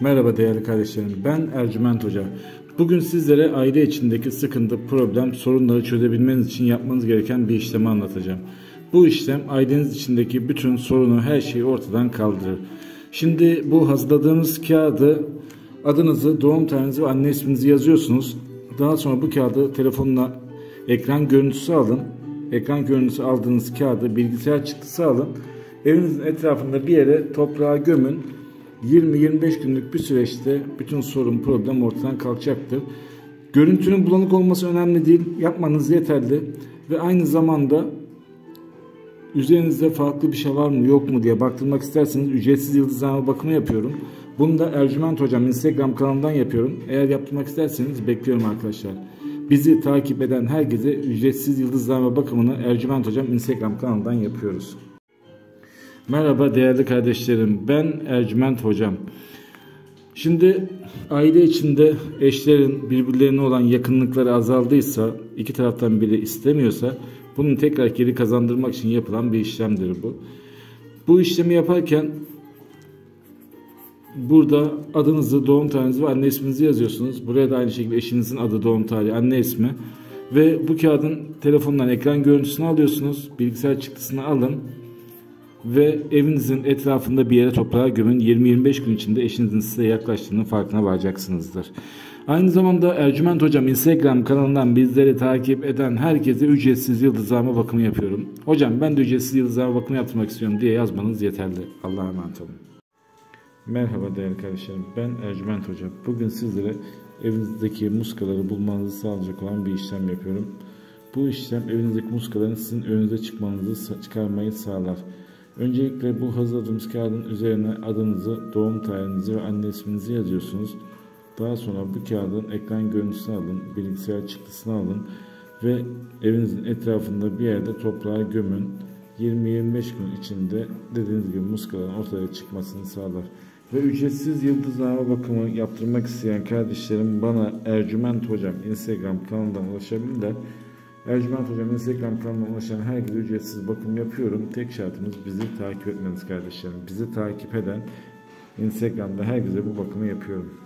Merhaba değerli kardeşlerim, ben Ercüment Hoca. Bugün sizlere aile içindeki sıkıntı, problem, sorunları çözebilmeniz için yapmanız gereken bir işlemi anlatacağım. Bu işlem aileniz içindeki bütün sorunu, her şeyi ortadan kaldırır. Şimdi bu hazırladığımız kağıdı, adınızı, doğum tarihinizi ve anne isminizi yazıyorsunuz. Daha sonra bu kağıdı telefonla ekran görüntüsü alın. Ekran görüntüsü aldığınız kağıdı bilgisayar çıktısı alın. Evinizin etrafında bir yere toprağa gömün. 20-25 günlük bir süreçte bütün sorun, problem ortadan kalkacaktır. Görüntünün bulanık olması önemli değil. Yapmanız yeterli. Ve aynı zamanda üzerinizde farklı bir şey var mı yok mu diye baktırmak isterseniz ücretsiz yıldızname bakımı yapıyorum. Bunu da Ercüment Hocam Instagram kanalından yapıyorum. Eğer yaptırmak isterseniz bekliyorum arkadaşlar. Bizi takip eden herkese ücretsiz yıldızname bakımını Ercüment Hocam Instagram kanalından yapıyoruz. Merhaba değerli kardeşlerim, ben Ercüment Hocam. Şimdi aile içinde eşlerin birbirlerine olan yakınlıkları azaldıysa, iki taraftan biri istemiyorsa bunu tekrar geri kazandırmak için yapılan bir işlemdir bu. Bu işlemi yaparken burada adınızı, doğum tarihinizi ve anne isminizi yazıyorsunuz. Buraya da aynı şekilde eşinizin adı, doğum tarihi, anne ismi. Ve bu kağıdın telefondan ekran görüntüsünü alıyorsunuz. Bilgisayar çıktısını alın. Ve evinizin etrafında bir yere toprağa gömün. 20-25 gün içinde eşinizin size yaklaştığının farkına varacaksınızdır. Aynı zamanda Ercüment Hocam Instagram kanalından bizleri takip eden herkese ücretsiz yıldızname bakımı yapıyorum. Hocam ben de ücretsiz yıldızname bakımı yaptırmak istiyorum diye yazmanız yeterli. Allah'a emanet olun. Merhaba değerli kardeşlerim, ben Ercüment Hoca. Bugün sizlere evinizdeki muskaları bulmanızı sağlayacak olan bir işlem yapıyorum. Bu işlem evinizdeki muskaların sizin önünüze çıkarmayı sağlar. Öncelikle bu hazırladığımız kağıdın üzerine adınızı, doğum tarihinizi ve anne isminizi yazıyorsunuz. Daha sonra bu kağıdın ekran görüntüsünü alın, bilgisayar çıktısını alın ve evinizin etrafında bir yerde toprağa gömün. 20-25 gün içinde dediğiniz gibi muskaların ortaya çıkmasını sağlar. Ve ücretsiz yıldızname bakımı yaptırmak isteyen kardeşlerim bana Ercüment Hocam Instagram kanalından ulaşabilirler. Ercüment Hocam Instagram kanalına ulaşan herkese ücretsiz bakım yapıyorum. Tek şartımız bizi takip etmeniz kardeşlerim. Bizi takip eden Instagram'da herkese bu bakımı yapıyorum.